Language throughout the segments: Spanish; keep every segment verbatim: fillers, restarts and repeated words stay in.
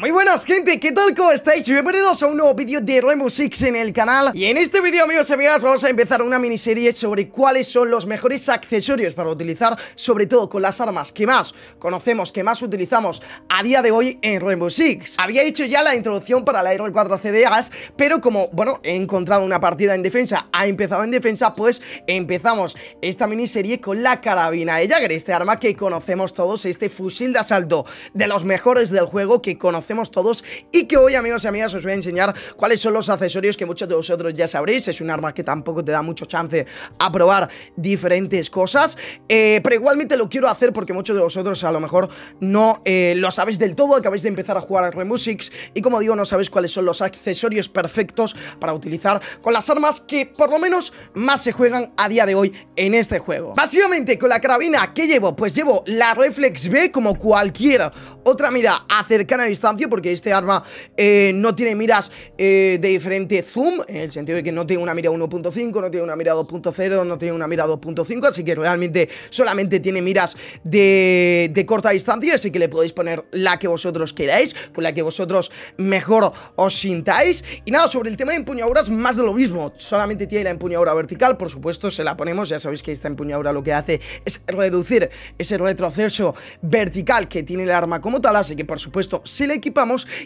Muy buenas, gente, ¿qué tal? ¿Cómo estáis? Bienvenidos a un nuevo vídeo de Rainbow Six en el canal. Y en este vídeo, amigos y amigas, vamos a empezar una miniserie sobre cuáles son los mejores accesorios para utilizar, sobre todo con las armas que más conocemos, que más utilizamos a día de hoy en Rainbow Six. Había hecho ya la introducción para la R cuatro C de A S, pero como, bueno, he encontrado una partida en defensa, ha empezado en defensa, pues empezamos esta miniserie con la carabina de Jäger, este arma que conocemos todos, este fusil de asalto de los mejores del juego que conocemos hacemos todos, y que hoy, amigos y amigas, os voy a enseñar cuáles son los accesorios que muchos de vosotros ya sabréis. Es un arma que tampoco te da mucho chance a probar diferentes cosas, eh, pero igualmente lo quiero hacer porque muchos de vosotros a lo mejor no eh, lo sabéis del todo, acabáis de empezar a jugar a Rainbow Six y, como digo, no sabéis cuáles son los accesorios perfectos para utilizar con las armas que por lo menos más se juegan a día de hoy en este juego. Básicamente, con la carabina, ¿qué llevo? Pues llevo la Reflex B, como cualquier otra mira a cercana distancia, porque este arma eh, no tiene miras eh, de diferente zoom, en el sentido de que no tiene una mira uno punto cinco, no tiene una mira dos punto cero, no tiene una mira dos punto cinco, así que realmente solamente tiene miras de, de corta distancia, así que le podéis poner la que vosotros queráis, con la que vosotros mejor os sintáis. Y nada, sobre el tema de empuñaduras, más de lo mismo, solamente tiene la empuñadura vertical, por supuesto se la ponemos, ya sabéis que esta empuñadura lo que hace es reducir ese retroceso vertical que tiene el arma como tal, así que por supuesto se le equipamos.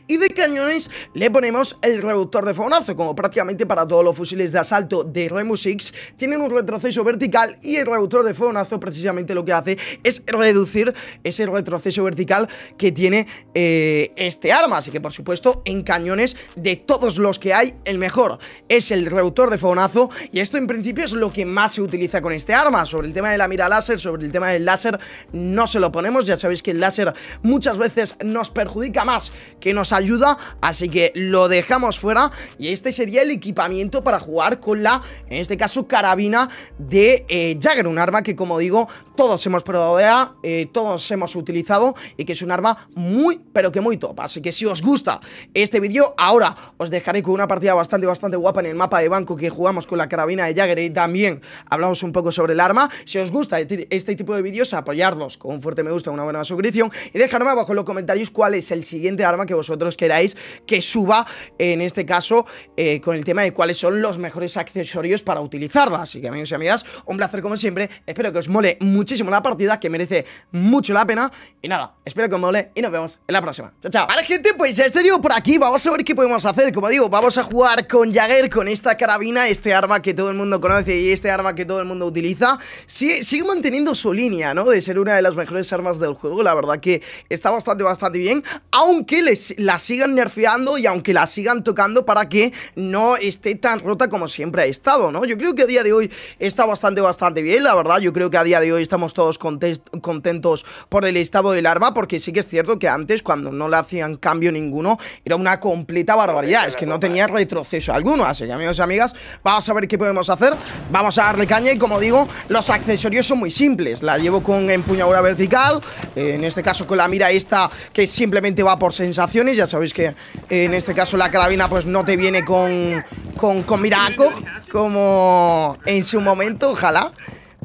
Y de cañones le ponemos el reductor de fogonazo, como prácticamente para todos los fusiles de asalto de Rainbow Six, tienen un retroceso vertical, y el reductor de fogonazo precisamente lo que hace es reducir ese retroceso vertical que tiene eh, este arma, así que por supuesto en cañones de todos los que hay, el mejor es el reductor de fogonazo, y esto en principio es lo que más se utiliza con este arma. Sobre el tema de la mira láser, sobre el tema del láser no se lo ponemos, ya sabéis que el láser muchas veces nos perjudica más que nos ayuda, así que lo dejamos fuera. Y este sería el equipamiento para jugar con la, en este caso, carabina de eh, Jäger, un arma que, como digo, todos hemos probado ya, eh, todos hemos utilizado, y que es un arma muy, pero que muy top. Así que si os gusta este vídeo, ahora os dejaré con una partida bastante, bastante guapa en el mapa de banco que jugamos con la carabina de Jäger, y también hablamos un poco sobre el arma. Si os gusta este tipo de vídeos, apoyarlos con un fuerte me gusta, una buena suscripción, y dejarme abajo en los comentarios cuál es el siguiente arma que vosotros queráis que suba, en este caso, eh, con el tema de cuáles son los mejores accesorios para utilizarla. Así que, amigos y amigas, un placer como siempre, espero que os mole muchísimo la partida, que merece mucho la pena, y nada, espero que os mole y nos vemos en la próxima. Chao, chao. Vale, gente, pues ya este vídeo por aquí, vamos a ver qué podemos hacer. Como digo, vamos a jugar con Jäger, con esta carabina, este arma que todo el mundo conoce y este arma que todo el mundo utiliza. Sigue, sigue manteniendo su línea, ¿no?, de ser una de las mejores armas del juego. La verdad que está bastante, bastante bien, aunque que les, la sigan nerfeando y aunque la sigan tocando para que no esté tan rota como siempre ha estado, ¿no? Yo creo que a día de hoy está bastante, bastante bien, la verdad. Yo creo que a día de hoy estamos todos contentos por el estado del arma, porque sí que es cierto que antes, cuando no le hacían cambio ninguno, era una completa barbaridad, es que no tenía retroceso alguno. Así que, amigos y amigas, vamos a ver qué podemos hacer, vamos a darle caña. Y, como digo, los accesorios son muy simples. La llevo con empuñadura vertical, eh, en este caso con la mira esta que simplemente va por sensaciones. Ya sabéis que en este caso la carabina pues no te viene con con, con miraco como en su momento, ojalá,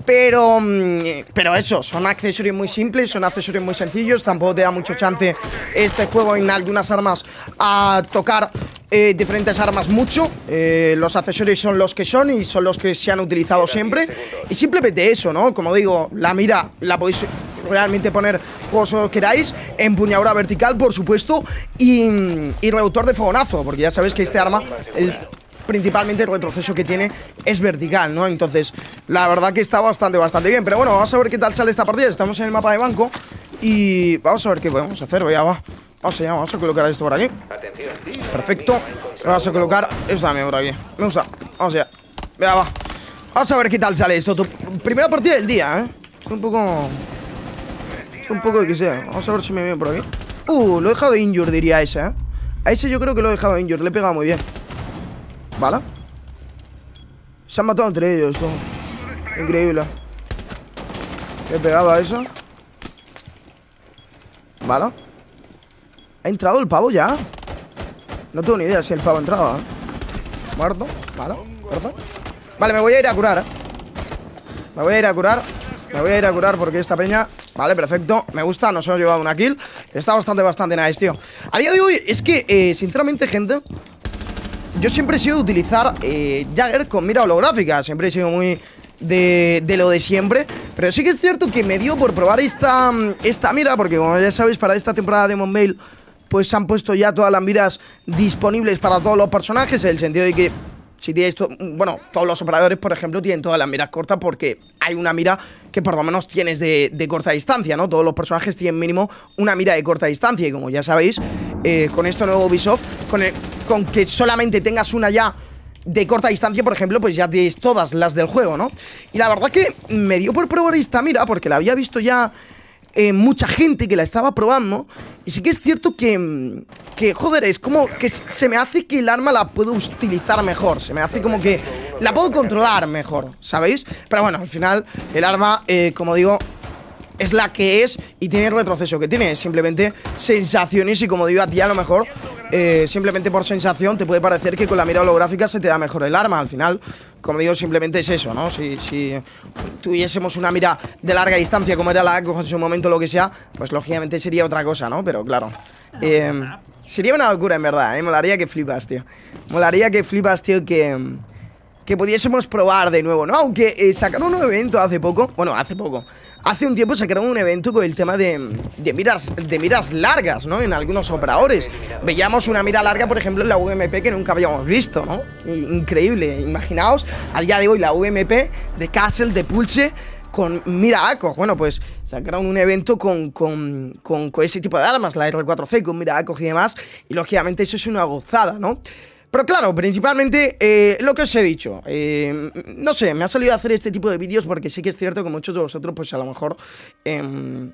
pero pero eso, son accesorios muy simples, son accesorios muy sencillos, tampoco te da mucho chance este juego en algunas armas a tocar Eh, diferentes armas mucho. eh, Los accesorios son los que son y son los que se han utilizado siempre, y simplemente eso, ¿no? Como digo, la mira la podéis realmente poner como queráis, empuñadura vertical, por supuesto, y, y reductor de fogonazo, porque ya sabéis que este arma, el, principalmente el retroceso que tiene es vertical, ¿no? Entonces, la verdad que está bastante, bastante bien. Pero bueno, vamos a ver qué tal sale esta partida. Estamos en el mapa de banco y vamos a ver qué podemos hacer. Vaya, va. Vamos allá, vamos a colocar esto por aquí. Perfecto. Vamos a colocar esto también por aquí. Me gusta. Vamos allá. Venga, va. Vamos a ver qué tal sale esto. Tu primera partida del día, ¿eh? Un poco... Un poco de que sea. Vamos a ver si me viene por aquí. Uh, lo he dejado de injure, diría ese, ¿eh? A ese yo creo que lo he dejado de injure. Le he pegado muy bien. ¿Vale? Se han matado entre ellos, todo. Increíble. Le he pegado a eso. ¿Vale? ¿Ha entrado el pavo ya? No tengo ni idea si el pavo ha entrado, ¿eh? Muerto, vale, muerto. Vale, me voy a ir a curar, ¿eh? Me voy a ir a curar. Me voy a ir a curar porque esta peña... Vale, perfecto, me gusta, nos hemos llevado una kill. Está bastante, bastante nice, tío. A día de hoy, es que, eh, sinceramente, gente, yo siempre he sido de utilizar eh, Jäger con mira holográfica. Siempre he sido muy de, de lo de siempre. Pero sí que es cierto que me dio por probar esta, esta mira, porque como ya sabéis, para esta temporada de Demon Veil, pues se han puesto ya todas las miras disponibles para todos los personajes, en el sentido de que si tienes, to bueno, todos los operadores, por ejemplo, tienen todas las miras cortas porque hay una mira que por lo menos tienes de, de corta distancia, ¿no? Todos los personajes tienen mínimo una mira de corta distancia y como ya sabéis, eh, con esto nuevo Ubisoft, con, el, con que solamente tengas una ya de corta distancia, por ejemplo, pues ya tienes todas las del juego, ¿no? Y la verdad que me dio por probar esta mira porque la había visto ya eh, mucha gente que la estaba probando y sí que es cierto que... Que, joder, es como que se me hace que el arma la puedo utilizar mejor. Se me hace como que la puedo controlar mejor, ¿sabéis? Pero bueno, al final el arma, eh, como digo, es la que es y tiene el retroceso que tiene. Simplemente sensaciones y como digo a ti a lo mejor, eh, simplemente por sensación te puede parecer que con la mira holográfica se te da mejor el arma. Al final, como digo, simplemente es eso, ¿no? Si, si tuviésemos una mira de larga distancia como era la A C O en su momento, lo que sea, pues lógicamente sería otra cosa, ¿no? Pero claro... Eh, sería una locura, en verdad, ¿eh? Molaría que flipas, tío. Molaría que flipas, tío, que... Que pudiésemos probar de nuevo, ¿no? Aunque eh, sacaron un evento hace poco. Bueno, hace poco. Hace un tiempo sacaron un evento con el tema de, de, miras, de miras largas, ¿no? En algunos operadores. Veíamos una mira larga, por ejemplo, en la U M P que nunca habíamos visto, ¿no? Increíble. Imaginaos, a día de hoy, la U M P de Castle, de Pulse... Con mira A C O, bueno, pues sacaron un evento con, con, con, con ese tipo de armas, la R cuatro C, con mira A C O y demás, y lógicamente eso es una gozada, ¿no? Pero claro, principalmente eh, lo que os he dicho, eh, no sé, me ha salido a hacer este tipo de vídeos porque sí que es cierto que muchos de vosotros, pues a lo mejor... Eh,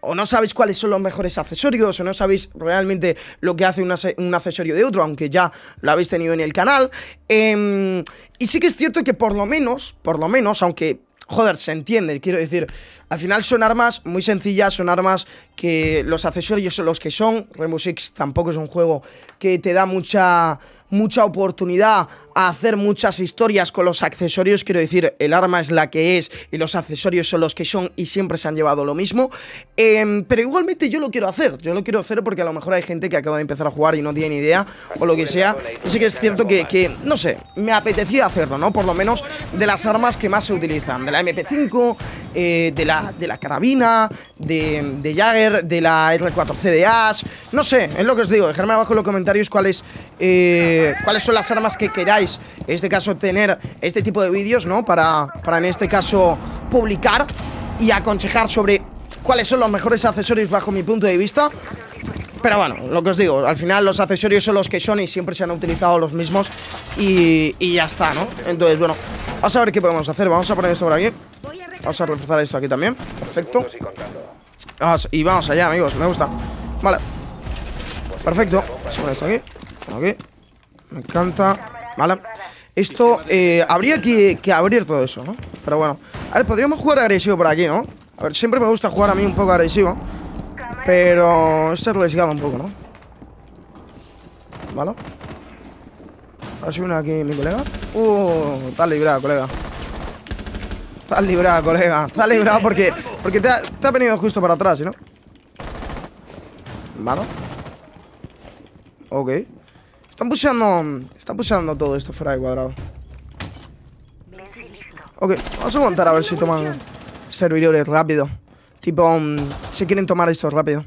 o no sabéis cuáles son los mejores accesorios, o no sabéis realmente lo que hace un accesorio de otro, aunque ya lo habéis tenido en el canal. Eh, y sí que es cierto que por lo menos, por lo menos, aunque... Joder, se entiende, quiero decir, al final son armas muy sencillas, son armas que los accesorios son los que son. Rainbow Six tampoco es un juego que te da mucha, mucha oportunidad a hacer muchas historias con los accesorios, quiero decir, el arma es la que es y los accesorios son los que son y siempre se han llevado lo mismo, eh, pero igualmente yo lo quiero hacer, yo lo quiero hacer porque a lo mejor hay gente que acaba de empezar a jugar y no tiene ni idea o lo que sea, y sí que es cierto que, que, no sé, me apetecía hacerlo, ¿no? Por lo menos de las armas que más se utilizan, de la M P cinco, eh, de, la, de la carabina, de, de Jäger, de la R cuatro C de Ash, no sé, es lo que os digo, dejadme abajo en los comentarios cuáles, eh, cuáles son las armas que queráis, en este caso tener este tipo de vídeos, ¿no? Para, para en este caso publicar y aconsejar sobre cuáles son los mejores accesorios bajo mi punto de vista. Pero bueno, lo que os digo, al final los accesorios son los que son y siempre se han utilizado los mismos y, y ya está, ¿no? Entonces, bueno, vamos a ver qué podemos hacer. Vamos a poner esto por aquí. Vamos a reforzar esto aquí también. Perfecto. Vamos, y vamos allá, amigos, me gusta. Vale. Perfecto. Vamos a poner esto aquí. Aquí. Me encanta. Vale, esto, eh, habría que, que abrir todo eso, ¿no? Pero bueno, a ver, podríamos jugar agresivo por aquí, ¿no? A ver, siempre me gusta jugar a mí un poco agresivo, pero esto es arriesgado un poco, ¿no? Vale. Ahora se viene aquí mi colega. Uh, estás librado, colega. Estás librado, colega. Estás librado porque, porque te, ha, te ha venido justo para atrás, ¿no? Vale. Ok. Están puseando, están puseando todo esto fuera de cuadrado. Ok, vamos a aguantar a ver si toman servidores rápido. Tipo, um, si quieren tomar esto rápido.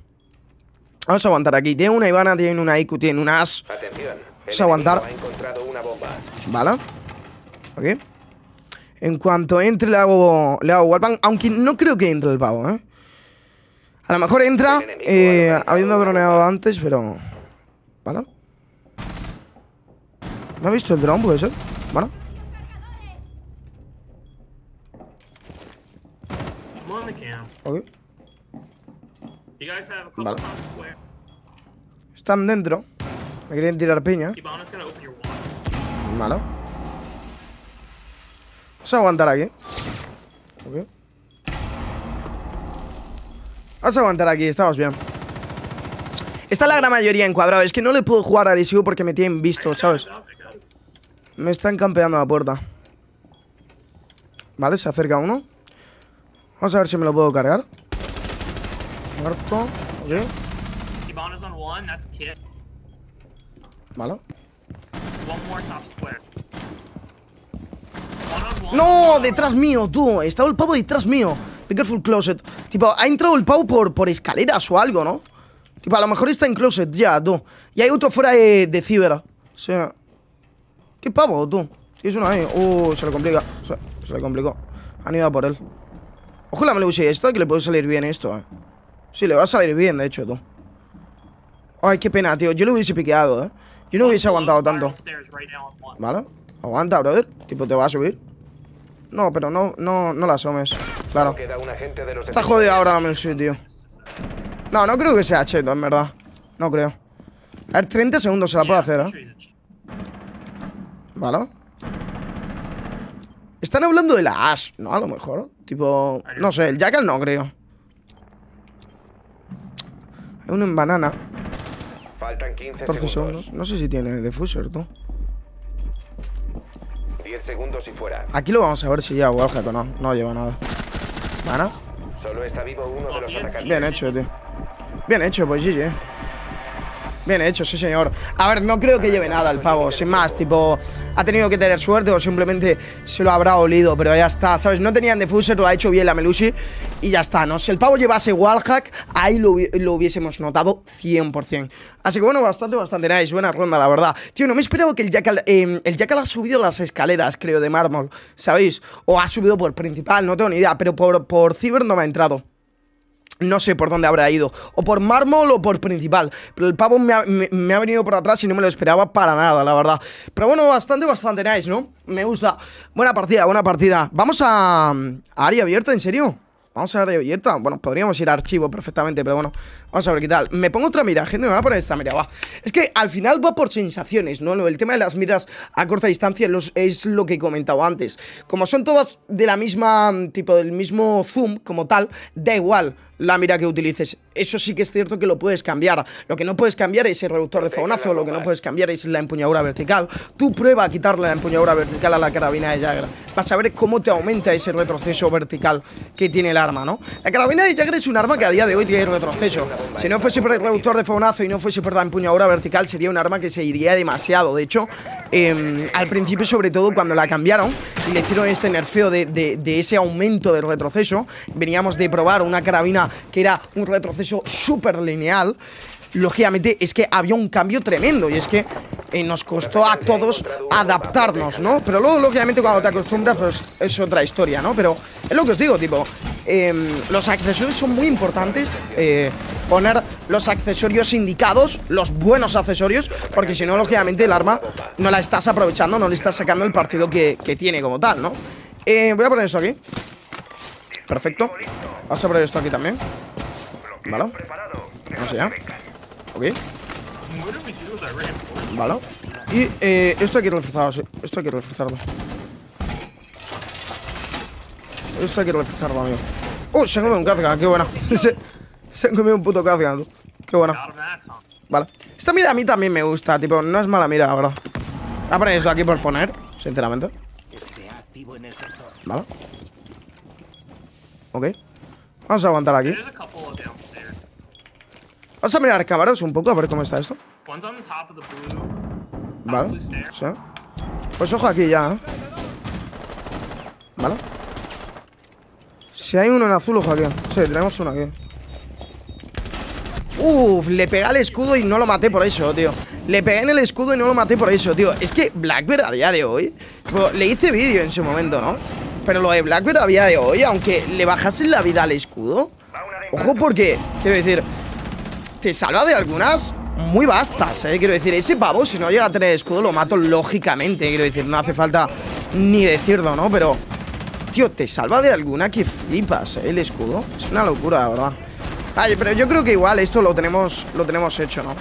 Vamos a aguantar aquí. Tiene una Ivana, tiene una I Q, tiene una Ash. Vamos a aguantar. Vale. Ok. En cuanto entre le hago, le hago wallbang. Aunque no creo que entre el pavo, ¿eh? A lo mejor entra, eh, habiendo broneado antes, pero... Vale. ¿Me ha visto el dron? ¿Puede ser? Bueno. Okay. Vale. Están dentro. Me quieren tirar piña. Vale. Vamos a aguantar aquí. Okay. Vamos a aguantar aquí, estamos bien. Está la gran mayoría en cuadrado. Es que no le puedo jugar a Arisiu porque me tienen visto, ¿sabes? Me están campeando la puerta. Vale, se acerca uno. Vamos a ver si me lo puedo cargar. Muerto. Ok. one, that's kid. Malo. One more top square. One on one. No, detrás mío, tú. Estaba el pavo detrás mío. Be careful closet. Tipo, ha entrado el pavo por, por escaleras o algo, ¿no? Tipo, a lo mejor está en closet ya, tú. Y hay otro fuera de, de ciber. O sea. ¿Qué pavo, tú? Tienes uno ahí. Uh, se le complica. Se, se le complicó. Han ido a por él. Ojalá me lo use esta, que le puede salir bien esto, eh. Sí, le va a salir bien, de hecho, tú. Ay, qué pena, tío. Yo lo hubiese piqueado, eh. Yo no hubiese aguantado tanto. Vale. Aguanta, brother. Tipo, te va a subir. No, pero no, no, no la asomes. Claro. Está jodido ahora no me lo sé, tío. No, no creo que sea cheto, en verdad. No creo. A ver, treinta segundos se la puedo hacer, eh. Vale. Están hablando de la Ash, ¿no? A lo mejor. Tipo, no sé, el Jackal no creo. Hay uno en banana. Faltan quince segundos. No sé si tiene defuser, tú. diez segundos y fuera. Aquí lo vamos a ver si lleva Warhead o no. No lleva nada. ¿Vana? Solo está vivo uno de los atacantes. Bien hecho, tío. Bien hecho, pues G G. Bien hecho, sí señor. A ver, no creo que lleve nada el pavo. Sin más, tipo, ha tenido que tener suerte o simplemente se lo habrá olido. Pero ya está, ¿sabes? No tenían defuser, lo ha hecho bien la Melusi. Y ya está, ¿no? Si el pavo llevase wallhack, ahí lo, lo hubiésemos notado cien por cien. Así que bueno, bastante, bastante nice. Buena ronda, la verdad. Tío, no me esperaba que el Jackal... Eh, el Jackal ha subido las escaleras, creo, de mármol, ¿sabéis? O ha subido por principal, no tengo ni idea. Pero por, por ciber no me ha entrado. No sé por dónde habrá ido. O por mármol o por principal. Pero el pavo me ha, me, me ha venido por atrás y no me lo esperaba para nada, la verdad. Pero bueno, bastante, bastante nice, ¿no? Me gusta. Buena partida, buena partida. Vamos a... a área abierta, ¿en serio? Vamos a área abierta. Bueno, podríamos ir a archivo perfectamente, pero bueno. Vamos a ver qué tal. Me pongo otra mira, gente. Me va a poner esta mira, va. Es que al final va por sensaciones, ¿no? El tema de las miras a corta distancia los, es lo que he comentado antes. Como son todas de la misma... tipo, del mismo zoom como tal, da igual la mira que utilices. Eso sí que es cierto que lo puedes cambiar. Lo que no puedes cambiar es el reductor de fogonazo. Lo que no puedes cambiar es la empuñadura vertical. Tú prueba a quitarle la empuñadura vertical a la carabina de Jäger. Vas a ver cómo te aumenta ese retroceso vertical que tiene el arma, ¿no? La carabina de Jäger es un arma que a día de hoy tiene retroceso. Si no fuese por el reductor de fogonazo y no fuese por la empuñadura vertical, sería un arma que se iría demasiado. De hecho, eh, al principio, sobre todo cuando la cambiaron y le hicieron este nerfeo de, de, de ese aumento del retroceso, veníamos de probar una carabina que era un retroceso súper lineal. Lógicamente es que había un cambio tremendo y es que eh, nos costó a todos adaptarnos, ¿no? Pero luego, lógicamente, cuando te acostumbras, pues es otra historia, ¿no? Pero es lo que os digo, tipo, eh, los accesorios son muy importantes. eh, Poner los accesorios indicados, los buenos accesorios, porque si no, lógicamente, el arma no la estás aprovechando, no le estás sacando el partido que, que tiene como tal, ¿no? Eh, voy a poner esto aquí. Perfecto. Vamos a poner esto aquí también. Vale. Vamos allá. Ok. Vale. Y eh, esto hay que reforzarlo, sí. Esto hay que reforzarlo. Esto hay que reforzarlo, amigo. ¡Oh! Se han comido un Kazka, qué buena. se, se han comido un puto Kazka, tú. Qué buena. Vale. Esta mira a mí también me gusta, tipo, no es mala mira, la verdad. Voy a poner esto aquí por poner, sinceramente. Vale. Ok. Vamos a aguantar aquí. Vamos a mirar cámaras un poco, a ver cómo está esto. Vale, sí. Pues ojo aquí ya, ¿eh? Vale. Si hay uno en azul, ojo aquí. Sí, tenemos uno aquí. Uf, le pegué al escudo y no lo maté por eso, tío. Le pegué en el escudo y no lo maté por eso, tío. Es que Blackbeard a día de hoy... Pues, le hice vídeo en su momento, ¿no? Pero lo de Blackbeard a día de hoy, aunque le bajasen la vida al escudo... Ojo porque, quiero decir... Te salva de algunas muy vastas, eh. Quiero decir, ese pavo, si no llega a tener escudo, lo mato lógicamente. Quiero decir, no hace falta ni decirlo, ¿no? Pero, tío, te salva de alguna que flipas, eh, el escudo. Es una locura, la verdad. Ay, pero yo creo que igual esto lo tenemos lo tenemos hecho, ¿no?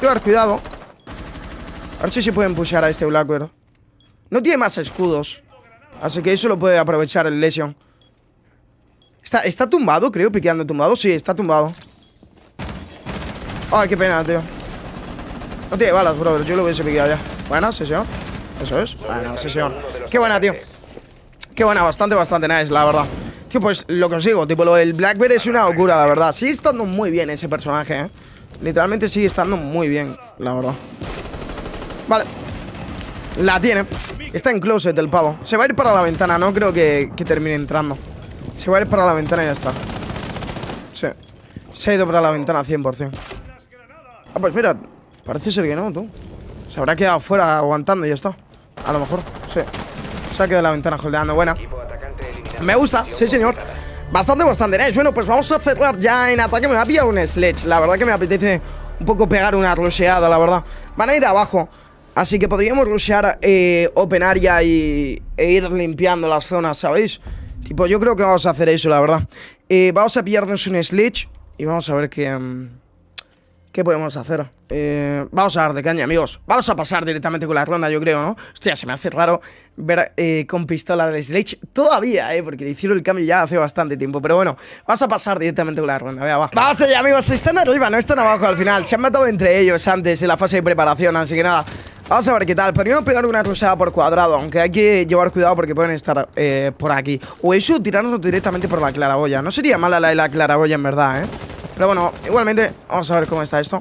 Llevar cuidado. A ver si se pueden pushear a este Blackbeard. No tiene más escudos. Así que eso lo puede aprovechar el Lesion. Está, está tumbado, creo, piqueando tumbado. Sí, está tumbado. Ay, qué pena, tío. No tiene balas, brother. Yo lo hubiese pillado ya. Buena sesión. Eso es. Buena sesión. Qué buena, tío. Qué buena. Bastante, bastante nice, la verdad. Tío, pues lo que os digo, tipo, lo del Blackbeard es una locura, la verdad. Sigue estando muy bien ese personaje, eh. Literalmente sigue estando muy bien, la verdad. Vale. La tiene. Está en closet el pavo. Se va a ir para la ventana, no creo que, que termine entrando. Se va a ir para la ventana y ya está. Sí. Se ha ido para la ventana cien por cien. Ah, pues mira. Parece ser que no, tú. Se habrá quedado fuera aguantando y ya está. A lo mejor, sí. Se ha quedado en la ventana holdeando, buena. Me gusta, sí señor. Bastante, bastante nice. Bueno, pues vamos a cerrar ya en ataque. Me va a pillar un Sledge. La verdad que me apetece un poco pegar una rusheada, la verdad. Van a ir abajo, así que podríamos rushear eh, open area y, e ir limpiando las zonas, ¿sabéis? Tipo, yo creo que vamos a hacer eso, la verdad. eh, Vamos a pillarnos un Sledge y vamos a ver qué... Um, ¿qué podemos hacer? Eh, vamos a dar de caña, amigos. Vamos a pasar directamente con la ronda, yo creo, ¿no? Hostia, se me hace raro ver eh, con pistola de Sledge todavía, ¿eh? Porque le hicieron el cambio ya hace bastante tiempo. Pero bueno, vamos a pasar directamente con la ronda. Vea, va. Vamos allá, amigos. Están arriba, no están abajo al final. Se han matado entre ellos antes en la fase de preparación, así que nada. Vamos a ver qué tal. Primero pegar una cruzada por cuadrado, aunque hay que llevar cuidado porque pueden estar eh, por aquí. O eso, tirarnos directamente por la claraboya. No sería mala la de la claraboya, en verdad, ¿eh? Pero bueno, igualmente, vamos a ver cómo está esto.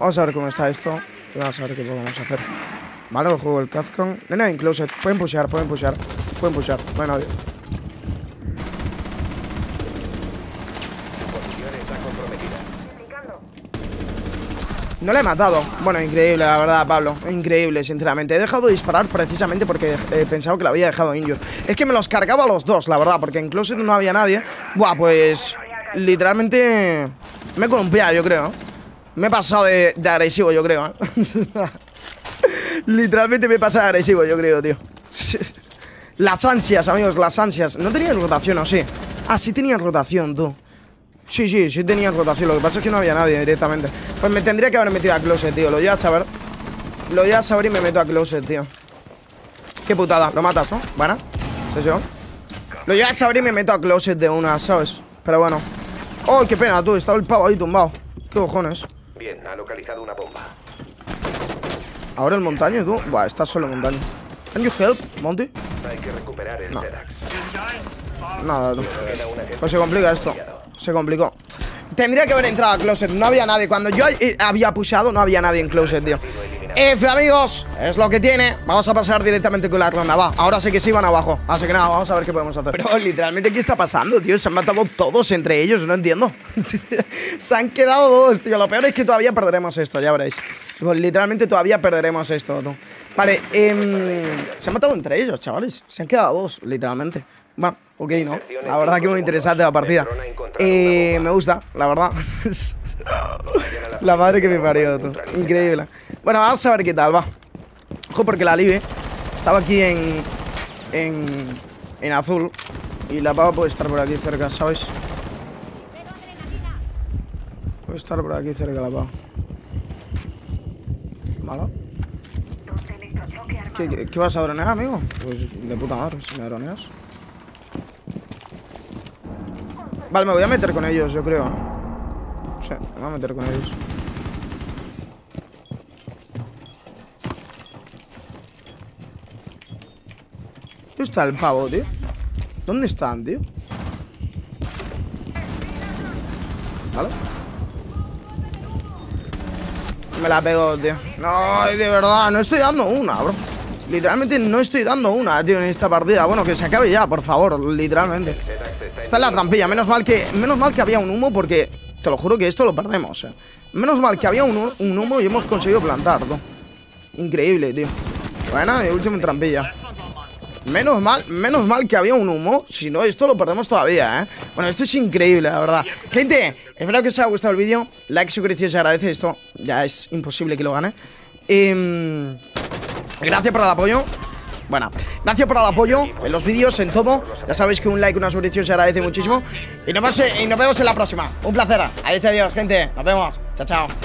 Vamos a ver cómo está esto. Y vamos a ver qué podemos hacer. Vale, el juego del Kazcon. No hay nada en closet. Pueden pushear, pueden pushear. Pueden pushear. Bueno, adiós. No le he matado. Bueno, increíble, la verdad, Pablo. Increíble, sinceramente. He dejado de disparar precisamente porque eh, pensaba que la había dejado injured. Es que me los cargaba a los dos, la verdad, porque en closet no había nadie. Buah, pues... literalmente me he columpiado, yo creo. Me he pasado de, de agresivo, yo creo, ¿eh? Literalmente me he pasado de agresivo, yo creo, tío. Las ansias, amigos, las ansias. ¿No tenías rotación o sí? Ah, sí tenías rotación, tú. Sí, sí, sí tenías rotación. Lo que pasa es que no había nadie directamente. Pues me tendría que haber metido a closet, tío. Lo voy a saber. Lo voy a saber y me meto a closet, tío. Qué putada. Lo matas, ¿no? Bueno, sí, sí. Lo voy a saber y me meto a closet de una, ¿sabes? Pero bueno. ¡Oh, qué pena, tú! Estaba el pavo ahí tumbado. ¿Qué cojones? Bien, ha localizado una bomba. ¿Ahora el montaño, tú? Buah, está solo el montaño. ¿Can you help, Monty? Hay que recuperar el Cerax. Nada, tú. Pues se complica esto. Se complicó. Tendría que haber entrado a closet. No había nadie. Cuando yo había pushado, no había nadie en closet, tío. F, amigos. Es lo que tiene. Vamos a pasar directamente con la ronda. Va, ahora sí que sí van abajo. Así que nada, vamos a ver qué podemos hacer. Pero literalmente, ¿qué está pasando, tío? Se han matado todos entre ellos. No entiendo. Se han quedado dos, tío. Lo peor es que todavía perderemos esto. Ya veréis. Pues, literalmente, todavía perderemos esto, tú. Vale. Eh, se han matado entre ellos, chavales. Se han quedado dos, literalmente. Bueno, ok, ¿no? La verdad que muy interesante la partida. Eh, me gusta, la verdad. La madre que me parió, tú. Increíble. Bueno, vamos a ver qué tal, va. Ojo, porque la Live estaba aquí en, en, en azul. Y la pava puede estar por aquí cerca, ¿sabes? Puede estar por aquí cerca la pava. ¿Malo? ¿Qué, qué, ¿Qué vas a dronear, amigo? Pues de puta madre, si me droneas. Vale, me voy a meter con ellos, yo creo. O sea, me voy a meter con ellos. ¿Dónde está el pavo, tío? ¿Dónde están, tío? ¿Vale? Me la pego, tío. No, de verdad, no estoy dando una, bro. Literalmente no estoy dando una, tío, en esta partida. Bueno, que se acabe ya, por favor, literalmente. Está en la trampilla, menos mal que menos mal que había un humo porque te lo juro que esto lo perdemos, eh. Menos mal que había un, un humo y hemos conseguido plantar, tío. Increíble, tío. Buena, y último en trampilla. Menos mal, menos mal que había un humo. Si no, esto lo perdemos todavía, ¿eh? Bueno, esto es increíble, la verdad. Gente, espero que os haya gustado el vídeo. Like, suscripción, se agradece esto. Ya es imposible que lo gane. Eh, gracias por el apoyo. Bueno, gracias por el apoyo en los vídeos, en todo. Ya sabéis que un like, una suscripción se agradece muchísimo. Y nos vemos, y nos vemos en la próxima. Un placer. Adiós, adiós, gente. Nos vemos. Chao, chao.